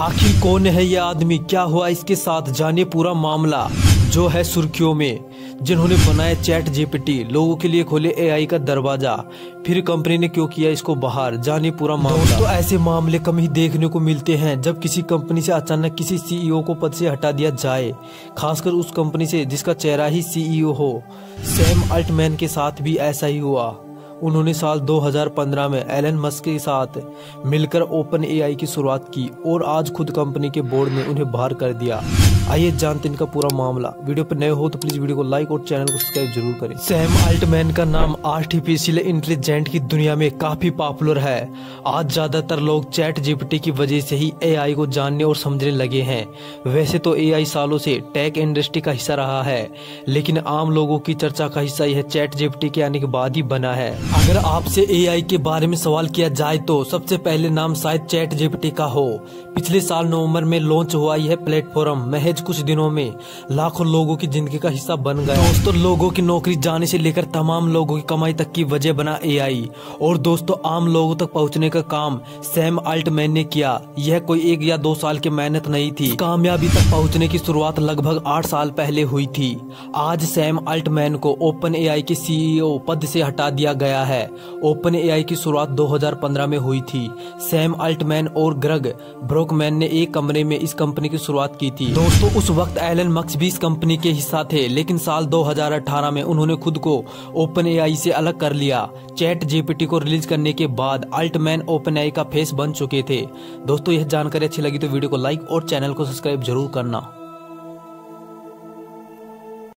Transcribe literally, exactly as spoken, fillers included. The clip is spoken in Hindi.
आखिर कौन है ये आदमी, क्या हुआ इसके साथ, जाने पूरा मामला जो है सुर्खियों में। जिन्होंने बनाया चैट जीपीटी, लोगों के लिए खोले एआई का दरवाजा, फिर कंपनी ने क्यों किया इसको बाहर, जाने पूरा मामला। तो ऐसे मामले कम ही देखने को मिलते हैं जब किसी कंपनी से अचानक किसी सीईओ को पद से हटा दिया जाए, खासकर उस कंपनी से जिसका चेहरा ही सीईओ हो। सैम अल्टमैन के साथ भी ऐसा ही हुआ। उन्होंने साल दो हज़ार पंद्रह में एलन मस्क के साथ मिलकर ओपन एआई की शुरुआत की और आज खुद कंपनी के बोर्ड ने उन्हें बाहर कर दिया। आइए जानते हैं इनका पूरा मामला। वीडियो पर नए हो तो प्लीज वीडियो को लाइक और चैनल को सब्सक्राइब जरूर करें। सैम अल्टमैन का नाम आर्टिफिशियल इंटेलिजेंट की दुनिया में काफी पॉपुलर है। आज ज्यादातर लोग चैट जीपीटी की वजह से ही एआई को जानने और समझने लगे हैं। वैसे तो एआई सालों से टेक इंडस्ट्री का हिस्सा रहा है, लेकिन आम लोगों की चर्चा का हिस्सा यह चैट जीपीटी के आने के बाद ही बना है। अगर आपसे एआई के बारे में सवाल किया जाए तो सबसे पहले नाम शायद चैट जीपीटी का हो। पिछले साल नवंबर में लॉन्च हुआ यह प्लेटफॉर्म महज कुछ दिनों में लाखों लोगों की जिंदगी का हिस्सा बन गया। दोस्तों, लोगों की नौकरी जाने से लेकर तमाम लोगों की कमाई तक की वजह बना एआई, और दोस्तों आम लोगों तक पहुँचने का काम सैम अल्टमैन ने किया। यह कोई एक या दो साल की मेहनत नहीं थी। कामयाबी तक पहुँचने की शुरुआत लगभग आठ साल पहले हुई थी। आज सैम अल्टमैन को ओपन एआई के सीईओ पद से हटा दिया गया है। ओपन एआई की शुरुआत दो हज़ार पंद्रह में हुई थी। सैम अल्टमैन और ग्रेग ब्रोकमैन ने एक कमरे में इस कंपनी की शुरुआत की थी। दोस्तों, उस वक्त एलन मस्क भी इस कंपनी के हिस्सा थे, लेकिन साल दो हज़ार अठारह में उन्होंने खुद को ओपन एआई से अलग कर लिया। चैट जीपीटी को रिलीज करने के बाद अल्टमैन ओपन एआई का फेस बन चुके थे। दोस्तों, यह जानकारी अच्छी लगी तो वीडियो को लाइक और चैनल को सब्सक्राइब जरूर करना।